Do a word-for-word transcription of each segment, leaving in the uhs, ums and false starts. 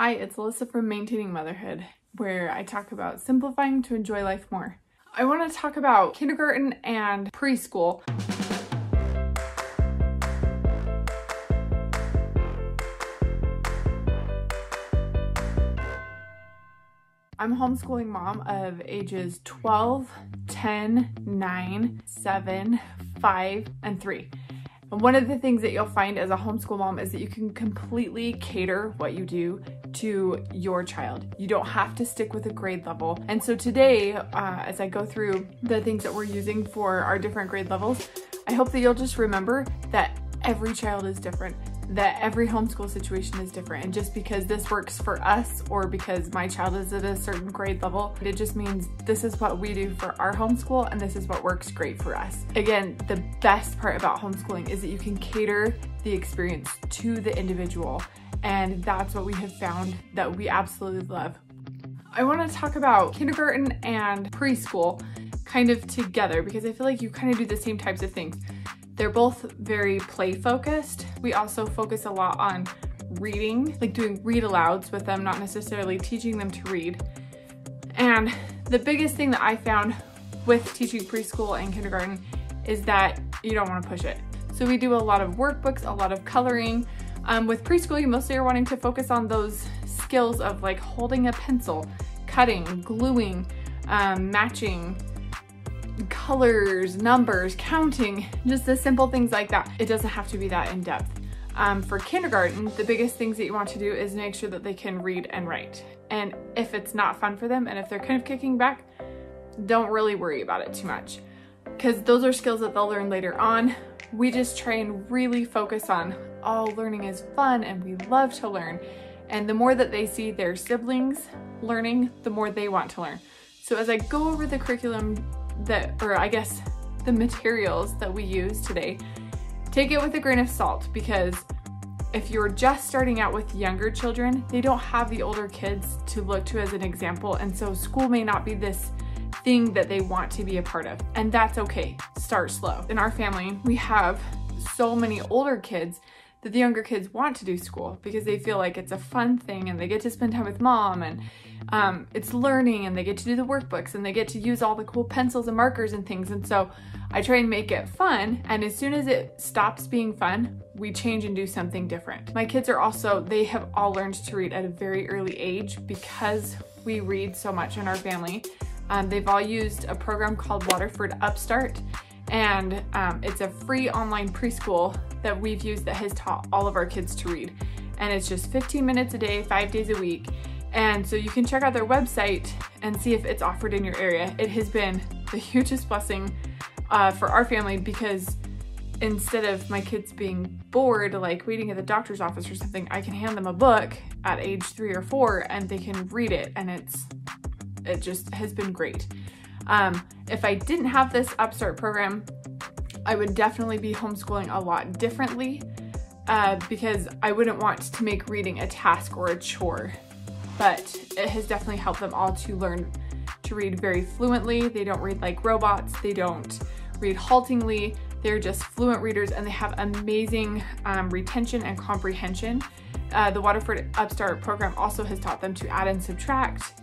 Hi, it's Alyssa from Maintaining Motherhood, where I talk about simplifying to enjoy life more. I want to talk about kindergarten and preschool. I'm homeschooling mom of ages twelve, ten, nine, seven, five, and three. And one of the things that you'll find as a homeschool mom is that you can completely cater what you do to your child. You don't have to stick with a grade level. And so today, uh, as I go through the things that we're using for our different grade levels, I hope that you'll just remember that every child is different, that every homeschool situation is different. And just because this works for us or because my child is at a certain grade level, it just means this is what we do for our homeschool and this is what works great for us. Again, the best part about homeschooling is that you can cater the experience to the individual. And that's what we have found that we absolutely love. I want to talk about kindergarten and preschool kind of together because I feel like you kind of do the same types of things. They're both very play focused. We also focus a lot on reading, like doing read alouds with them, not necessarily teaching them to read. And the biggest thing that I found with teaching preschool and kindergarten is that you don't want to push it. So we do a lot of workbooks, a lot of coloring. Um, with preschool, you mostly are wanting to focus on those skills of like holding a pencil, cutting, gluing, um, matching, colors, numbers, counting, just the simple things like that. It doesn't have to be that in depth. Um, for kindergarten, the biggest things that you want to do is make sure that they can read and write. And if it's not fun for them and if they're kind of kicking back, don't really worry about it too much because those are skills that they'll learn later on. We just try and really focus on, oh, learning is fun and we love to learn. And the more that they see their siblings learning, the more they want to learn. So as I go over the curriculum that, or I guess the materials that we use today, take it with a grain of salt because if you're just starting out with younger children, they don't have the older kids to look to as an example. And so school may not be this thing that they want to be a part of. And that's okay, start slow. In our family, we have so many older kids that the younger kids want to do school because they feel like it's a fun thing and they get to spend time with mom and um, it's learning and they get to do the workbooks and they get to use all the cool pencils and markers and things. And so I try and make it fun. And as soon as it stops being fun, we change and do something different. My kids are also, they have all learned to read at a very early age because we read so much in our family. Um, they've all used a program called Waterford Upstart. And um, it's a free online preschool that we've used that has taught all of our kids to read. And it's just fifteen minutes a day, five days a week. And so you can check out their website and see if it's offered in your area. It has been the hugest blessing uh, for our family because instead of my kids being bored, like waiting at the doctor's office or something, I can hand them a book at age three or four and they can read it. And it's it just has been great. Um, if I didn't have this Upstart program, I would definitely be homeschooling a lot differently uh, because I wouldn't want to make reading a task or a chore, but it has definitely helped them all to learn to read very fluently. They don't read like robots. They don't read haltingly. They're just fluent readers and they have amazing um, retention and comprehension. Uh, the Waterford Upstart program also has taught them to add and subtract.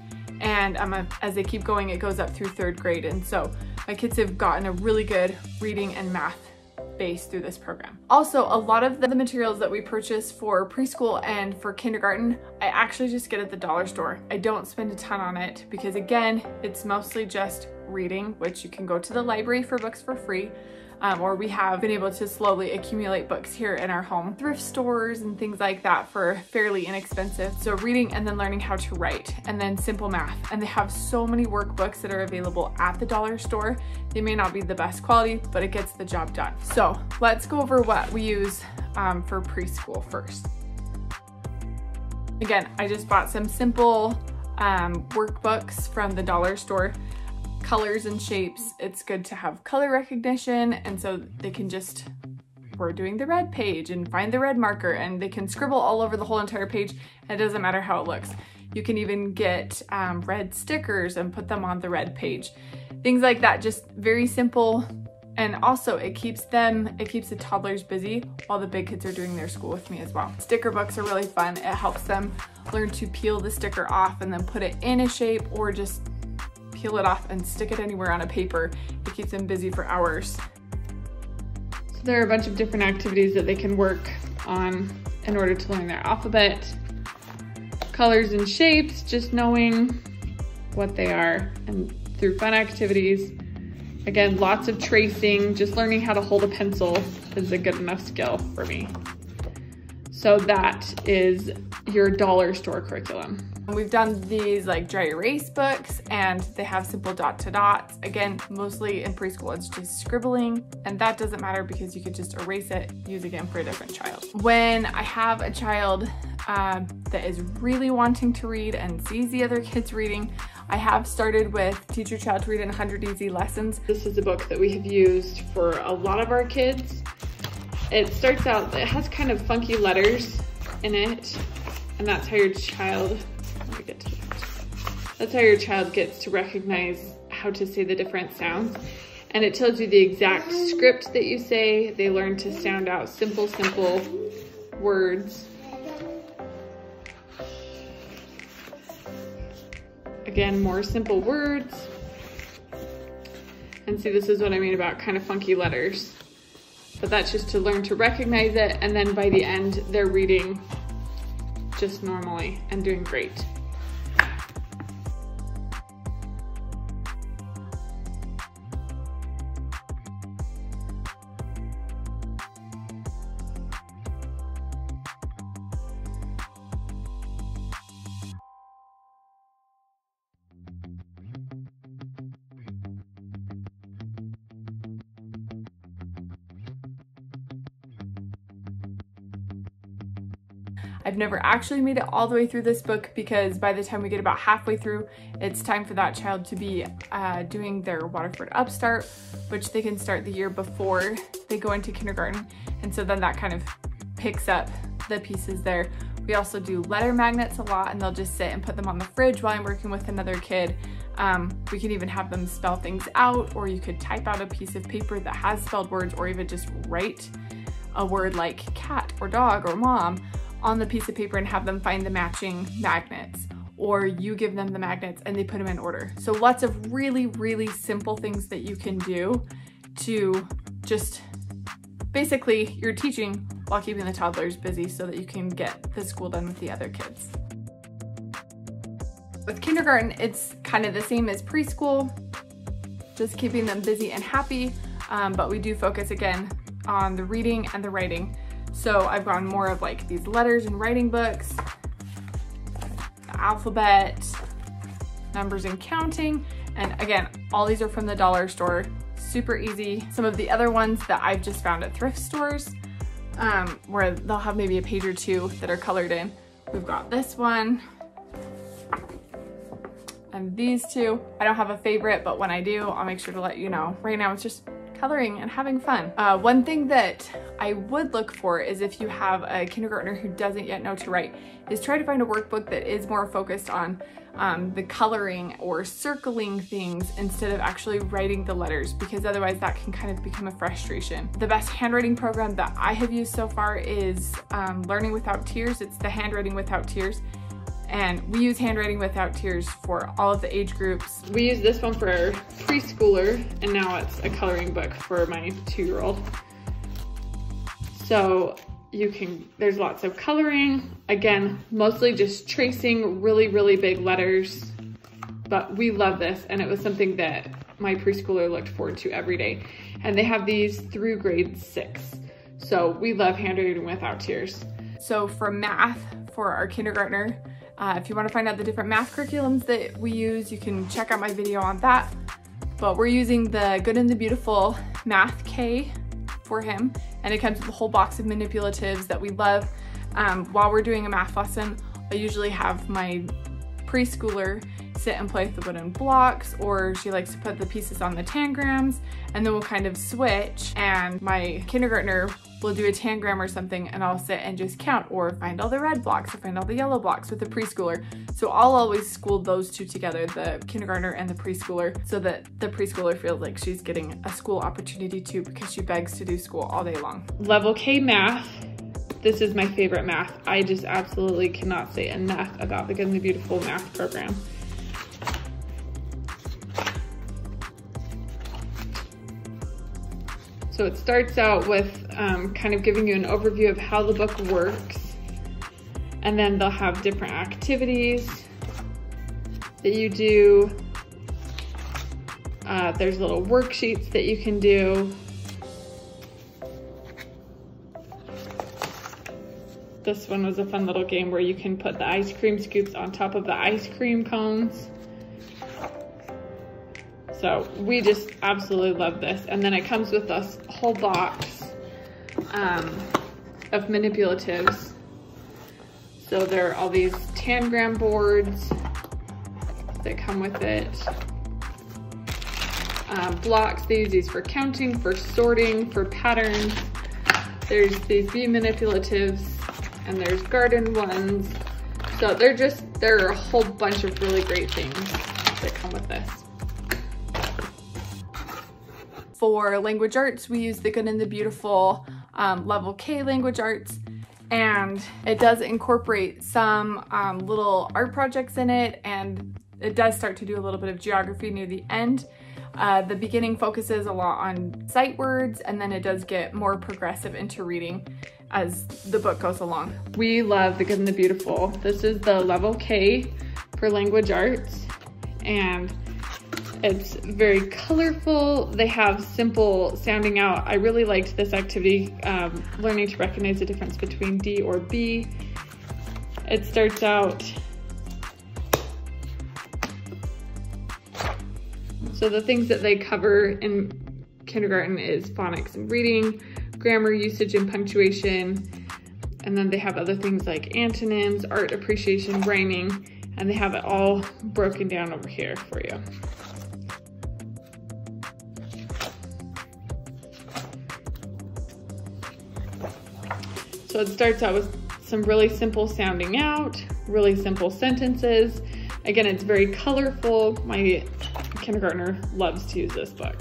And um, as they keep going, it goes up through third grade. And so my kids have gotten a really good reading and math base through this program. Also, a lot of the materials that we purchase for preschool and for kindergarten, I actually just get at the dollar store. I don't spend a ton on it because again, it's mostly just reading, which you can go to the library for books for free. Um, or we have been able to slowly accumulate books here in our home. Thrift stores and things like that for fairly inexpensive. So reading and then learning how to write and then simple math. And they have so many workbooks that are available at the dollar store. They may not be the best quality, but it gets the job done. So let's go over what we use um, for preschool first. Again, I just bought some simple um, workbooks from the dollar store. Colors and shapes, it's good to have color recognition and so they can just, we're doing the red page and find the red marker and they can scribble all over the whole entire page and it doesn't matter how it looks. You can even get um, red stickers and put them on the red page. Things like that, just very simple And also it keeps them, it keeps the toddlers busy while the big kids are doing their school with me as well. Sticker books are really fun. It helps them learn to peel the sticker off and then put it in a shape, or just peel it off and stick it anywhere on a paper. It keeps them busy for hours. So there are a bunch of different activities that they can work on in order to learn their alphabet. Colors and shapes, just knowing what they are and through fun activities. Again, lots of tracing, just learning how to hold a pencil is a good enough skill for me. So that is your dollar store curriculum. We've done these like dry erase books, and they have simple dot to dots. Again, mostly in preschool, it's just scribbling, and that doesn't matter because you could just erase it, use again for a different child. When I have a child uh, that is really wanting to read and sees the other kids reading, I have started with Teach Your Child to Read in one hundred Easy Lessons. This is a book that we have used for a lot of our kids. It starts out, it has kind of funky letters in it, and that's how your child, let me get to that. That's how your child gets to recognize how to say the different sounds. And it tells you the exact script that you say. They learn to sound out simple, simple words. Again, more simple words. And see, this is what I mean about kind of funky letters. But that's just to learn to recognize it, and then by the end, they're reading just normally and doing great. I've never actually made it all the way through this book, because by the time we get about halfway through, it's time for that child to be uh, doing their Waterford Upstart, which they can start the year before they go into kindergarten. And so then that kind of picks up the pieces there. We also do letter magnets a lot, and they'll just sit and put them on the fridge while I'm working with another kid. Um, we can even have them spell things out, or you could type out a piece of paper that has spelled words, or even just write a word like cat or dog or mom on the piece of paper and have them find the matching magnets, or you give them the magnets and they put them in order. So lots of really, really simple things that you can do to just basically, you're teaching while keeping the toddlers busy so that you can get the school done with the other kids. With kindergarten, it's kind of the same as preschool, just keeping them busy and happy, um, but we do focus again on the reading and the writing. So I've gone more of like these letters and writing books, the alphabet, numbers and counting. And again, all these are from the dollar store, super easy. Some of the other ones that I've just found at thrift stores, um, where they'll have maybe a page or two that are colored in. We've got this one and these two. I don't have a favorite, but when I do, I'll make sure to let you know. Right now it's just coloring and having fun. Uh, one thing that I would look for is, if you have a kindergartner who doesn't yet know to write, is try to find a workbook that is more focused on um, the coloring or circling things instead of actually writing the letters, because otherwise that can kind of become a frustration. The best handwriting program that I have used so far is um, Learning Without Tears. It's the Handwriting Without Tears. And we use Handwriting Without Tears for all of the age groups. We use this one for our preschooler, and now it's a coloring book for my two-year-old. So you can, there's lots of coloring. Again, mostly just tracing really, really big letters, but we love this. And it was something that my preschooler looked forward to every day. And they have these through grade six. So we love Handwriting Without Tears. So for math, for our kindergartner, Uh, if you want to find out the different math curriculums that we use, you can check out my video on that. But we're using the Good and the Beautiful Math K for him, and it comes with a whole box of manipulatives that we love. Um, while we're doing a math lesson, I usually have my preschooler sit and play with the wooden blocks, or she likes to put the pieces on the tangrams, and then we'll kind of switch, and my kindergartner will do a tangram or something, and I'll sit and just count or find all the red blocks or find all the yellow blocks with the preschooler. So I'll always school those two together, the kindergartner and the preschooler, so that the preschooler feels like she's getting a school opportunity too, because she begs to do school all day long. Level K math. This is my favorite math. I just absolutely cannot say enough about the Good and the Beautiful math program. So it starts out with um, kind of giving you an overview of how the book works, and then they'll have different activities that you do. Uh, there's little worksheets that you can do. This one was a fun little game where you can put the ice cream scoops on top of the ice cream cones. So we just absolutely love this. And then it comes with this whole box um, of manipulatives. So there are all these tangram boards that come with it. Uh, blocks, they use these for counting, for sorting, for patterns. There's these bee manipulatives, and there's garden ones. So they're just, there are a whole bunch of really great things that come with this. For language arts, we use the Good and the Beautiful um, Level K language arts, and it does incorporate some um, little art projects in it, and it does start to do a little bit of geography near the end. Uh, the beginning focuses a lot on sight words, and then it does get more progressive into reading as the book goes along. We love the Good and the Beautiful. This is the Level K for language arts, and it's very colorful. They have simple sounding out. I really liked this activity, um, learning to recognize the difference between D or B. It starts out, so the things that they cover in kindergarten is phonics and reading, grammar, usage and punctuation, and then they have other things like antonyms, art appreciation, rhyming, and they have it all broken down over here for you. So it starts out with some really simple sounding out, really simple sentences. Again, it's very colorful. My kindergartner loves to use this book.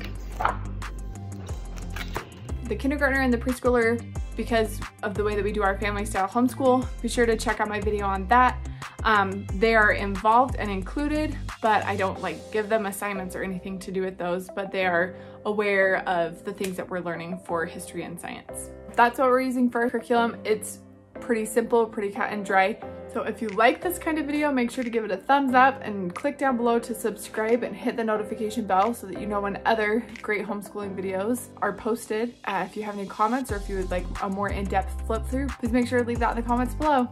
The kindergartner and the preschooler, because of the way that we do our family style homeschool, be sure to check out my video on that. Um, they are involved and included, but I don't like give them assignments or anything to do with those, but they are aware of the things that we're learning for history and science. That's what we're using for our curriculum. It's pretty simple, pretty cut and dry. So if you like this kind of video, make sure to give it a thumbs up and click down below to subscribe and hit the notification bell so that you know when other great homeschooling videos are posted. Uh, if you have any comments or if you would like a more in-depth flip through, please make sure to leave that in the comments below.